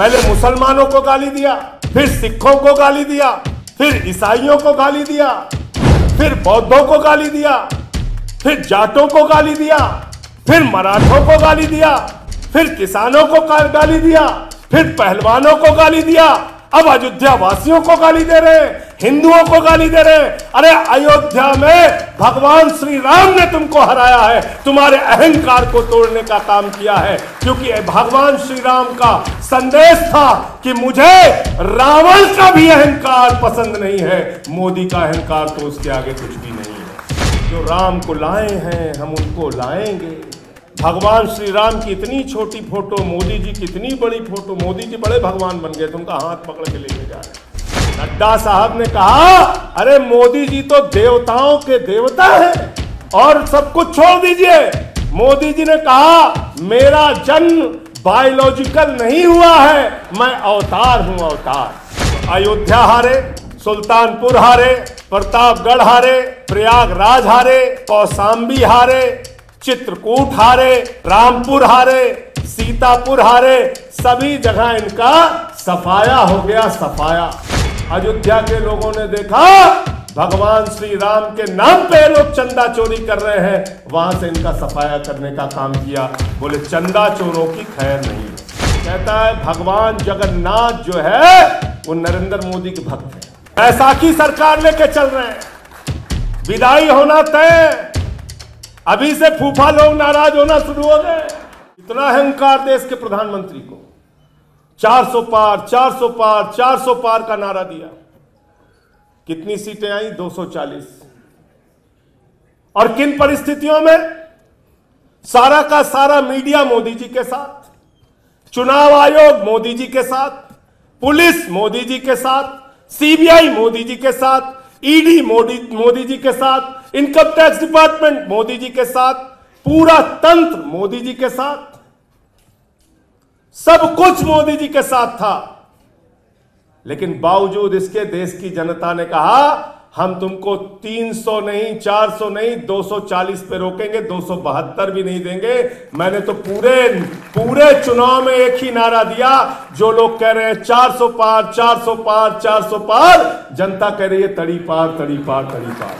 पहले मुसलमानों को गाली दिया, फिर सिखों को गाली दिया, फिर ईसाइयों को गाली दिया, फिर बौद्धों को गाली दिया, फिर जाटों को गाली दिया, फिर मराठों को गाली दिया, फिर किसानों को गाली दिया, फिर पहलवानों को गाली दिया, अब अयोध्या वासियों को गाली दे रहे, हिंदुओं को गाली दे रहे। अरे अयोध्या में भगवान श्री राम ने तुमको हराया है, तुम्हारे अहंकार को तोड़ने का काम किया है, क्योंकि भगवान श्री राम का संदेश था कि मुझे रावण का भी अहंकार पसंद नहीं है, मोदी का अहंकार तो उसके आगे कुछ भी नहीं है। जो राम को लाए हैं हम उनको लाएंगे। भगवान श्री राम की इतनी छोटी फोटो, मोदी जी की इतनी बड़ी फोटो, मोदी जी बड़े भगवान बन गए, तुमका हाथ पकड़ के लेके जा रहे। नड्डा साहब ने कहा अरे मोदी जी तो देवताओं के देवता हैं और सब कुछ छोड़ दीजिए। मोदी जी ने कहा मेरा जन्म बायोलॉजिकल नहीं हुआ है, मैं अवतार हूं, अवतार। अयोध्या हारे, सुल्तानपुर हारे, प्रतापगढ़ हारे, प्रयागराज हारे, कौशाम्बी हारे, चित्रकूट हारे, रामपुर हारे, सीतापुर हारे, सभी जगह इनका सफाया हो गया, सफाया। अयोध्या के लोगों ने देखा भगवान श्री राम के नाम पे लोग चंदा चोरी कर रहे हैं, वहां से इनका सफाया करने का काम किया। बोले चंदा चोरों की खैर नहीं। कहता है भगवान जगन्नाथ जो है वो नरेंद्र मोदी के भक्त है, बैसाखी सरकार लेके चल रहे हैं, विदाई होना तय, अभी से फूफा लोग नाराज होना शुरू हो गए। इतना अहंकार देश के प्रधानमंत्री को, 400 पार 400 पार 400 पार का नारा दिया, कितनी सीटें आई? 240। और किन परिस्थितियों में? सारा का सारा मीडिया मोदी जी के साथ, चुनाव आयोग मोदी जी के साथ, पुलिस मोदी जी के साथ, सीबीआई मोदी जी के साथ, ईडी मोदी जी के साथ, income tax department Modi ji के साथ, पूरा तंत्र मोदी जी के साथ, सब कुछ मोदी जी के साथ था। लेकिन बावजूद इसके देश की जनता ने कहा हम तुमको 300 नहीं, 400 नहीं, 240 पे रोकेंगे, 272 भी नहीं देंगे। मैंने तो पूरे चुनाव में एक ही नारा दिया। जो लोग कह रहे हैं 400 पार 400 पार 400 पार, जनता कह रही है तड़ी पार तड़ी पार तड़ी पार।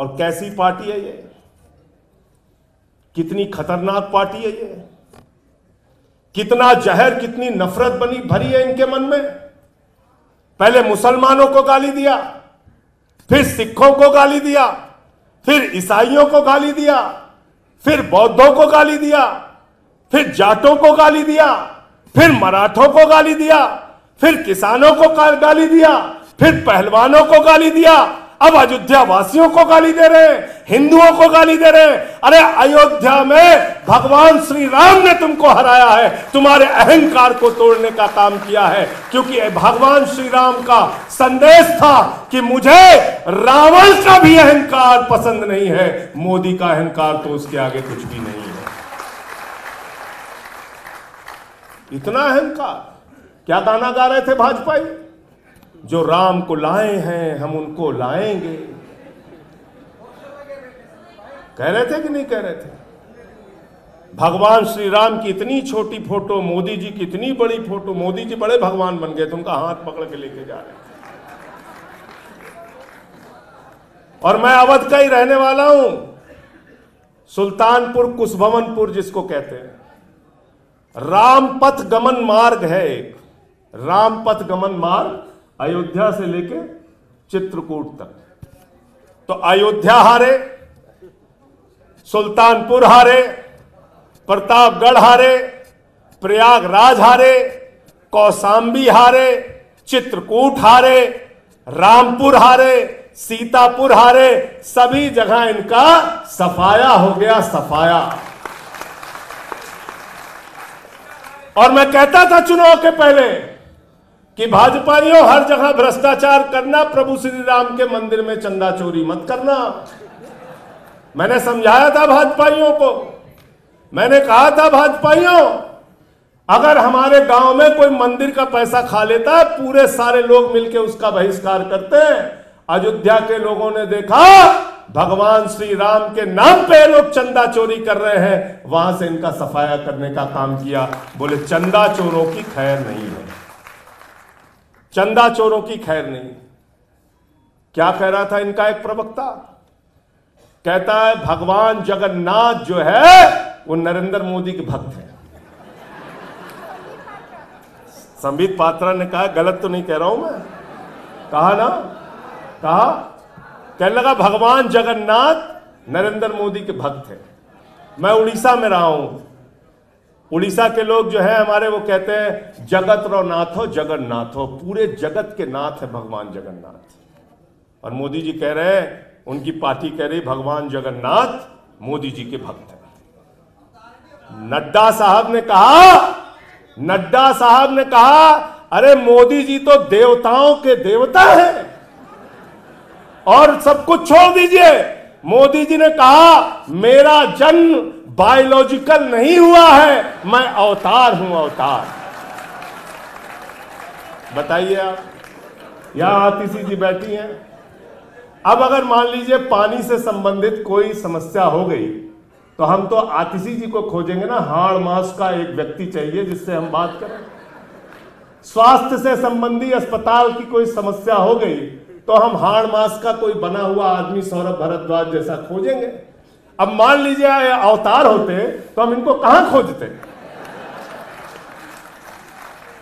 और कैसी पार्टी है ये? कितनी खतरनाक पार्टी है ये? कितना जहर, कितनी नफरत बनी भरी है इनके मन में। पहले मुसलमानों को गाली दिया, फिर सिखों को गाली दिया, फिर ईसाइयों को गाली दिया, फिर बौद्धों को गाली दिया, फिर जाटों को गाली दिया, फिर मराठों को गाली दिया, फिर किसानों को गाली दिया, फिर पहलवानों को गाली दिया, अब अयोध्या वासियों को गाली दे रहे, हिंदुओं को गाली दे रहे। अरे अयोध्या में भगवान श्री राम ने तुमको हराया है, तुम्हारे अहंकार को तोड़ने का काम किया है, क्योंकि भगवान श्री राम का संदेश था कि मुझे रावण का भी अहंकार पसंद नहीं है, मोदी का अहंकार तो उसके आगे कुछ भी नहीं है। इतना अहंकार। क्या गाना गा रहे थे भाजपाई? जो राम को लाए हैं हम उनको लाएंगे, कह रहे थे कि नहीं कह रहे थे? भगवान श्री राम की इतनी छोटी फोटो, मोदी जी की इतनी बड़ी फोटो, मोदी जी बड़े भगवान बन गए, तुमका हाथ पकड़ के लेके जा रहे थे। और मैं अवध का ही रहने वाला हूं, सुल्तानपुर कुशभवनपुर जिसको कहते हैं, रामपथ गमन मार्ग है एक, रामपथ गमन मार्ग अयोध्या से लेके चित्रकूट तक। तो अयोध्या हारे, सुल्तानपुर हारे, प्रतापगढ़ हारे, प्रयागराज हारे, कौशाम्बी हारे, चित्रकूट हारे, रामपुर हारे, सीतापुर हारे, सभी जगह इनका सफाया हो गया, सफाया। और मैं कहता था चुनाव के पहले कि भाजपाइयों हर जगह भ्रष्टाचार करना, प्रभु श्री राम के मंदिर में चंदा चोरी मत करना। मैंने समझाया था भाजपाइयों को, मैंने कहा था भाजपाइयों अगर हमारे गांव में कोई मंदिर का पैसा खा लेता है पूरे सारे लोग मिलकर उसका बहिष्कार करते हैं। अयोध्या के लोगों ने देखा भगवान श्री राम के नाम पे लोग चंदा चोरी कर रहे हैं, वहां से इनका सफाया करने का काम किया। बोले चंदा चोरों की खैर नहीं है, चंदा चोरों की खैर नहीं। क्या कह रहा था इनका एक प्रवक्ता? कहता है भगवान जगन्नाथ जो है वो नरेंद्र मोदी के भक्त है। संबित पात्रा ने कहा गलत तो नहीं कह रहा हूं मैं, कहा ना, कहा, कहने लगा भगवान जगन्नाथ नरेंद्र मोदी के भक्त है। मैं उड़ीसा में रहा हूं, उड़ीसा के लोग जो है हमारे वो कहते हैं जगत रो नाथ हो जगन्नाथ हो, पूरे जगत के नाथ है भगवान जगन्नाथ। और मोदी जी कह रहे हैं, उनकी पार्टी कह रही भगवान जगन्नाथ मोदी जी के भक्त है। नड्डा साहब ने कहा, नड्डा साहब ने कहा अरे मोदी जी तो देवताओं के देवता हैं और सब कुछ छोड़ दीजिए। मोदी जी ने कहा मेरा जन्म बायोलॉजिकल नहीं हुआ है, मैं अवतार हूं, अवतार। बताइए आप, यहां आतिशी जी बैठी हैं। अब अगर मान लीजिए पानी से संबंधित कोई समस्या हो गई तो हम तो आतिशी जी को खोजेंगे ना, हाड़ मास का एक व्यक्ति चाहिए जिससे हम बात करें। स्वास्थ्य से संबंधी अस्पताल की कोई समस्या हो गई तो हम हाड़ मास का कोई बना हुआ आदमी सौरभ भारद्वाज जैसा खोजेंगे। अब मान लीजिए अवतार होते तो हम इनको कहां खोजते?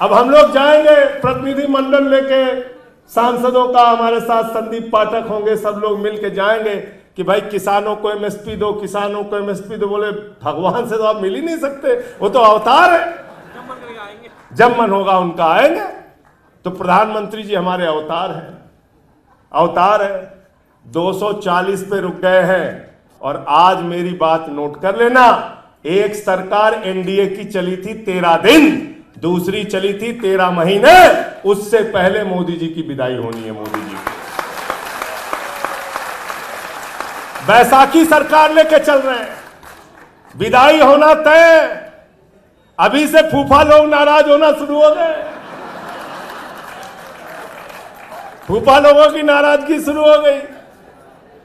अब हम लोग जाएंगे प्रतिनिधि मंडल लेके, सांसदों का हमारे साथ संदीप पाठक होंगे, सब लोग मिलके जाएंगे कि भाई किसानों को एमएसपी दो, किसानों को एमएसपी दो। बोले भगवान से तो आप मिल ही नहीं सकते, वो तो अवतार है, जब मन होगा उनका आएंगे। तो प्रधानमंत्री जी हमारे अवतार हैं, अवतार है। 240 पे रुक गए हैं। और आज मेरी बात नोट कर लेना, एक सरकार एनडीए की चली थी 13 दिन, दूसरी चली थी 13 महीने, उससे पहले मोदी जी की विदाई होनी है। मोदी जी बैसाखी सरकार लेके चल रहे हैं, विदाई होना तय। अभी से फूफा लोग नाराज होना शुरू हो गए, फूफा लोगों की नाराजगी शुरू हो गई।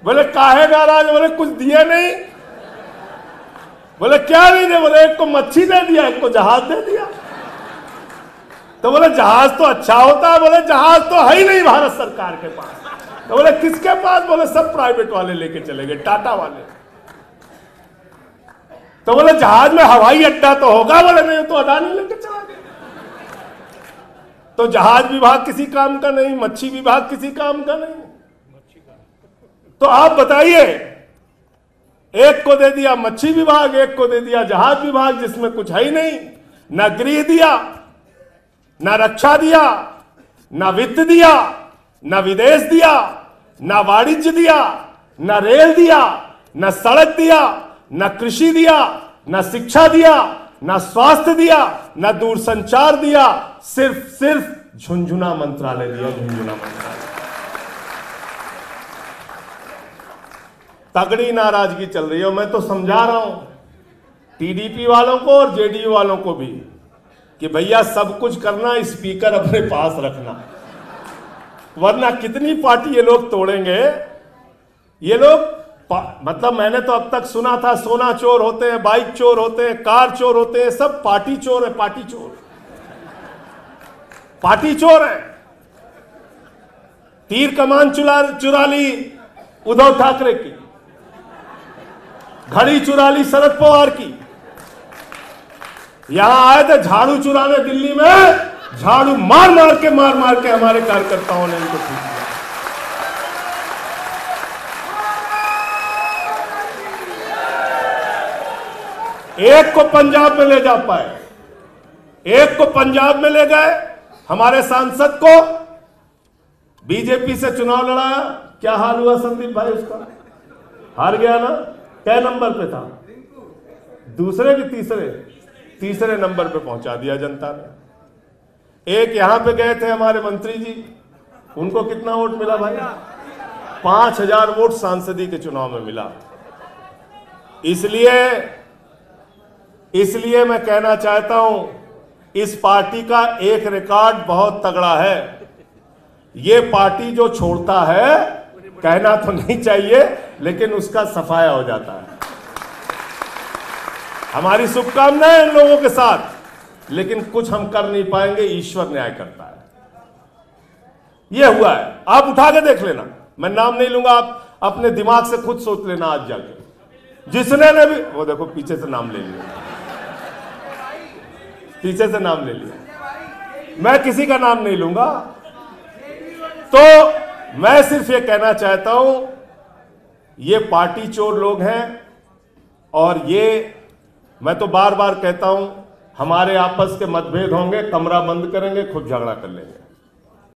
बोले काहे नाराज? बोले कुछ दिए नहीं। बोले क्या नहीं दे? बोले एक को मच्छी दे दिया, एक को जहाज दे दिया। तो बोले जहाज तो अच्छा होता है। बोले जहाज तो है ही नहीं भारत सरकार के पास। तो बोले किसके पास? बोले सब प्राइवेट वाले लेके चले गए, टाटा वाले। तो बोले जहाज में हवाई अड्डा तो होगा। बोले नहीं तो अडानी लेके चला गया। तो जहाज विभाग किसी काम का नहीं, मच्छी विभाग किसी काम का नहीं। तो आप बताइए, एक को दे दिया मच्छी विभाग, एक को दे दिया जहाज विभाग जिसमें कुछ है ही नहीं। ना गृह दिया, ना रक्षा दिया, ना वित्त दिया, ना विदेश दिया, ना वाणिज्य दिया, ना रेल दिया, ना सड़क दिया, ना कृषि दिया, ना शिक्षा दिया, ना स्वास्थ्य दिया, ना दूरसंचार दिया। सिर्फ झुनझुना मंत्रालय दिया, झुनझुना मंत्रालय। तगड़ी नाराजगी चल रही है। मैं तो समझा रहा हूं टीडीपी वालों को और जेडीयू वालों को भी कि भैया सब कुछ करना, स्पीकर अपने पास रखना, वरना कितनी पार्टी ये लोग तोड़ेंगे। ये लोग मतलब मैंने तो अब तक सुना था सोना चोर होते हैं, बाइक चोर होते हैं, कार चोर होते हैं, सब पार्टी चोर है, पार्टी चोर, पार्टी चोर है। तीर कमान चुरा ली उद्धव ठाकरे की, घड़ी चुरा ली शरद पवार की। यहां आए थे झाड़ू चुराने दिल्ली में, झाड़ू मार मार के हमारे कार्यकर्ताओं ने इनको ठीक किया। एक को पंजाब में ले जा पाए, एक को पंजाब में ले गए। हमारे सांसद को बीजेपी से चुनाव लड़ाया, क्या हाल हुआ संदीप भाई उसका? हार गया ना, क्या नंबर पे था? दूसरे की तीसरे नंबर पे पहुंचा दिया जनता ने। एक यहां पे गए थे हमारे मंत्री जी, उनको कितना वोट मिला भाई? 5000 वोट सांसदी के चुनाव में मिला। इसलिए मैं कहना चाहता हूं, इस पार्टी का एक रिकॉर्ड बहुत तगड़ा है। ये पार्टी जो छोड़ता है कहना तो नहीं चाहिए लेकिन उसका सफाया हो जाता है। हमारी शुभकामनाएं इन लोगों के साथ, लेकिन कुछ हम कर नहीं पाएंगे, ईश्वर न्याय करता है। यह हुआ है, आप उठा के देख लेना, मैं नाम नहीं लूंगा, आप अपने दिमाग से खुद सोच लेना आज जाके। जिसने ने भी, वो देखो पीछे से नाम ले लिया, पीछे से नाम ले लिया, मैं किसी का नाम नहीं लूंगा। तो मैं सिर्फ ये कहना चाहता हूं, ये पार्टी चोर लोग हैं, और ये मैं तो बार बार कहता हूं, हमारे आपस के मतभेद होंगे, कमरा बंद करेंगे, खुद झगड़ा कर लेंगे।